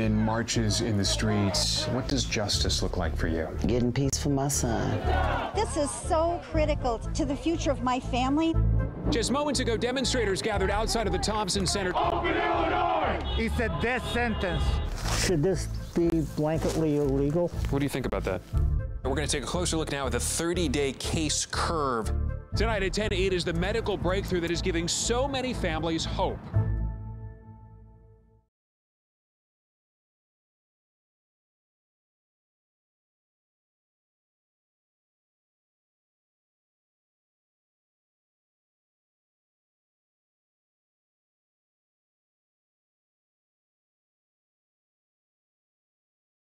been marches in the streets. What does justice look like for you? Getting peace for my son. This is so critical to the future of my family. Just moments ago, demonstrators gathered outside of the Thompson Center. Open Illinois! It's a death sentence. Should this be blanketly illegal? What do you think about that? We're going to take a closer look now at the 30-day case curve. Tonight at 10, it is the medical breakthrough that is giving so many families hope.